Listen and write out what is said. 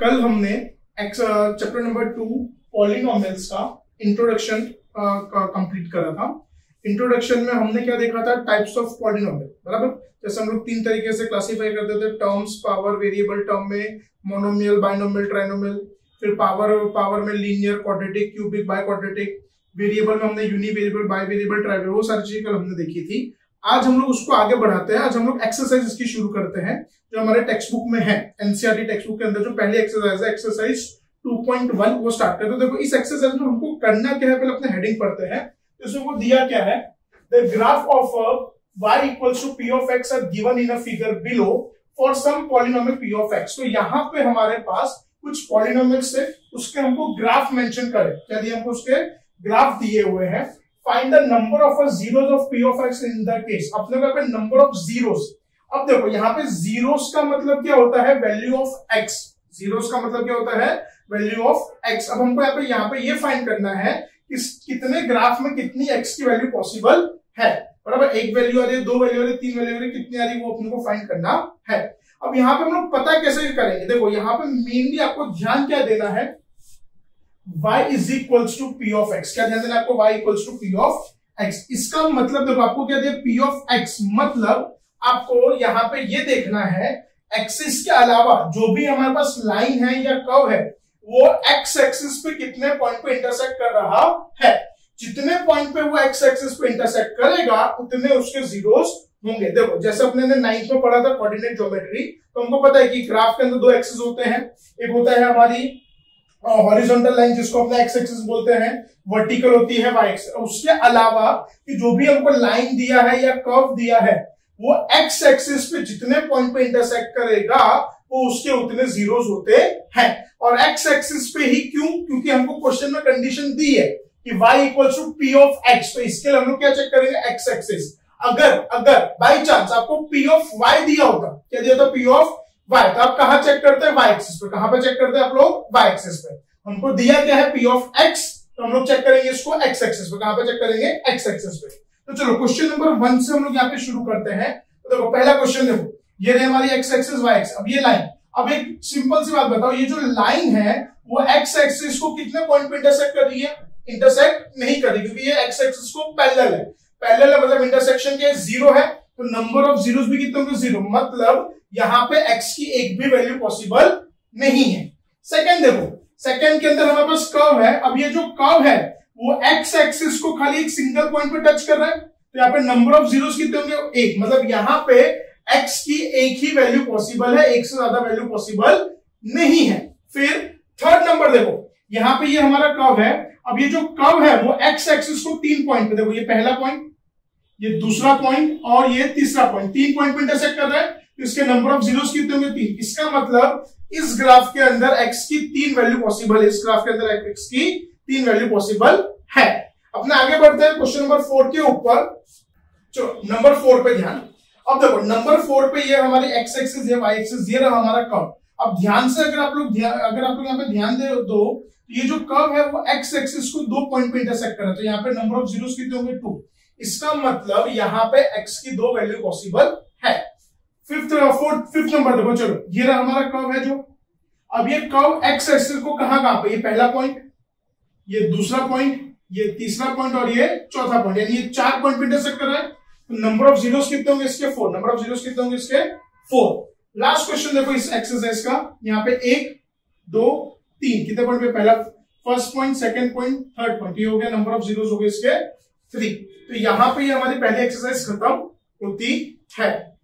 कल हमने chapter number 2 polynomials का इंट्रोडक्शन कंप्लीट करा था। इंट्रोडक्शन में हमने क्या देखा था? टाइप्स ऑफ पॉलिनोमियल, बराबर। जैसे हम लोग तीन तरीके से क्लासिफाई करते थे, टर्म्स, पावर वेरिएबल टर्म में मोनोमियल, बाइनोमियल, ट्राइनोमियल, फिर पावर में linear, quadratic, cubic, biquadratic, variable में हमने यूनिवेरिएबल, बाय वेरिएबल, ट्राइवेरिएबल, वो सारी चीजें कल हमने देखी थी। आज हम लोग उसको आगे बढ़ाते हैं। आज हम लोग एक्सरसाइज इसकी शुरू करते हैं जो हमारे टेक्स्ट बुक में है, एनसीईआरटी टेक्स्ट बुक के अंदर जो पहली एक्सरसाइज है, एक्सरसाइज 2.1, वो स्टार्ट करते हैं। तो देखो इस एक्सरसाइज में हमको करना क्या है, पहले अपने हेडिंग पढ़ते हैं। इसमें वो दिया क्या है, the graph of y equals to p of x are given in a figure below for some polynomial p of x। तो यहाँ पे हमारे पास कुछ पॉलिनोमियल्स से उसके हमको ग्राफ मेंशन करें, यदि हमको उसके ग्राफ दिए हुए हैं। Find the number of zeros of p of x in the case। अपने को पे number of zeros। अब देखो यहाँ पे zeros का मतलब क्या होता है, value of x। zeros का मतलब क्या होता है, value of x। अब हमको यहाँ पे ये find करना है कि कितने ग्राफ में कितनी x की वैल्यू पॉसिबल है, बराबर। एक वैल्यू आ रही है, दो वैल्यू आ रही है, तीन वैल्यू आ रही है, कितनी आ रही है वो अपने को फाइंड करना है। अब यहाँ पे हम लोग पता कैसे करेंगे, देखो यहाँ पे मेनली आपको ध्यान क्या देना है, y is equals to P of x. क्या ध्यान देना आपको, y equals to P of x. इसका मतलब देखो आपको क्या दिया, पी ऑफ एक्स, मतलब आपको यहाँ पे ये देखना है एक्सिस के अलावा जो भी हमारे पास लाइन है या कर्व है वो x एक्सिस पे कितने पॉइंट पे इंटरसेक्ट कर रहा है। जितने पॉइंट पे वो x एक्सिस पे इंटरसेक्ट करेगा उतने उसके जीरोस होंगे। देखो जैसे अपने ने 9th में पढ़ा था कोऑर्डिनेट ज्योमेट्री, तो हमको पता है कि ग्राफ के अंदर दो एक्सिस होते हैं, एक होता है हमारी हॉरिजॉन्टल लाइन जिसको अपना एक्स एक्सिस बोलते हैं, वर्टिकल होती है वाई एक्सिस। उसके अलावा कि जो भी हमको लाइन दिया है या कर्व दिया है वो एक्स एक्सिस पे जितने पॉइंट पे इंटरसेक्ट करेगा वो उसके उतने जीरोस होते हैं। और एक्स एक्सिस पे ही क्यों, क्योंकि हमको क्वेश्चन में कंडीशन दी है कि y equals to P of x, तो इसके लिए हम लोग क्या चेक करेंगे, एक्स एक्सिस। अगर बाई चांस आपको पी ऑफ वाई दिया होता, क्या दिया होता, पी ऑफ y, तो आप कहां चेक करते हैं, y एक्सिस पे। कहां पे चेक करते हैं आप लोग, y एक्सिस पे। हमको दिया क्या है, p ऑफ x, तो हम लोग चेक करेंगे इसको x एक्सिस पे। कहां पे चेक करेंगे, x एक्सिस पे। तो चलो क्वेश्चन नंबर 1 से हम लोग यहां पे शुरू करते हैं। तो देखो पहला क्वेश्चन देखो, ये रहे हमारी x एक्सिस, y एक्सिस। अब ये लाइन, अब एक सिंपल सी बात बताओ, ये जो लाइन है वो x एक्सिस को कितने पॉइंट पे इंटरसेक्ट कर रही है, इंटरसेक्ट नहीं कर रही, क्योंकि ये x एक्सिस को पैरेलल है। पैरेलल है मतलब इंटरसेक्शन के जीरो है, तो नंबर ऑफ जीरोस भी कितने होंगे, जीरो। मतलब यहां पे x की एक भी वैल्यू पॉसिबल नहीं है। सेकंड देखो, सेकंड के अंदर हमारे पास कर्व है। अब ये जो कर्व है वो x एक्सिस को खाली एक सिंगल पॉइंट पे टच कर रहा है, तो यहाँ पे नंबर ऑफ जीरोस कितने होंगे, एक। मतलब यहाँ पे x की एक ही वैल्यू पॉसिबल है, एक से ज्यादा वैल्यू पॉसिबल नहीं है। फिर थर्ड नंबर देखो, यहाँ पे ये हमारा कर्व है। अब ये जो कर्व है वो x एक्सिस को तीन पॉइंट पे, देखो ये पहला पॉइंट, ये दूसरा पॉइंट और ये तीसरा पॉइंट, तीन पॉइंट पे इंटरसेक्ट कर रहा है। इसके नंबर ऑफ जीरोस कितने होंगे, तीन। इसका मतलब इस ग्राफ के अंदर x की तीन वैल्यू पॉसिबल है, इस ग्राफ के अंदर x की तीन वैल्यू पॉसिबल है। अपने आगे बढ़ते हैं क्वेश्चन नंबर 4 के ऊपर। चलो नंबर 4 पे ध्यान। अब देखो नंबर 4 पे ये हमारे x एक्सिस, ये y एक्सिस, ये रहा हमारा कर्व। अब ध्यान से अगर आप लोग यहाँ पे ध्यान दे दो, ये जो कर्व है वो x एक्सिस को दो पॉइंट पे इंटरसेक्ट कर रहा है, तो यहाँ पे नंबर ऑफ जीरोस कितने होंगे, टू। इसका मतलब यहाँ पे x की दो वैल्यू पॉसिबल है। फिफ्थ नंबर देखो, चलो ये रहा हमारा कर्व है जो, अब ये कर्व x एक्सिस को कहां पे, ये पहला पॉइंट, ये दूसरा पॉइंट, ये तीसरा पॉइंट और ये चौथा पॉइंट, यानी ये चार पॉइंट पे इंटरसेक्ट कर रहा है। तो नंबर ऑफ जीरोस कितने होंगे इसके, फोर। नंबर ऑफ जीरोस कितने होंगे इसके, फोर। लास्ट क्वेश्चन देखो इस एक्सरसाइज का, यहाँ पे एक, दो, तीन, कितने पॉइंट पे, पहला first point, second point, third point, ये हो गया। नंबर ऑफ जीरोस हो गए इसके थ्री। तो यहाँ पे हमारी पहली एक्सरसाइज खत्म होती है।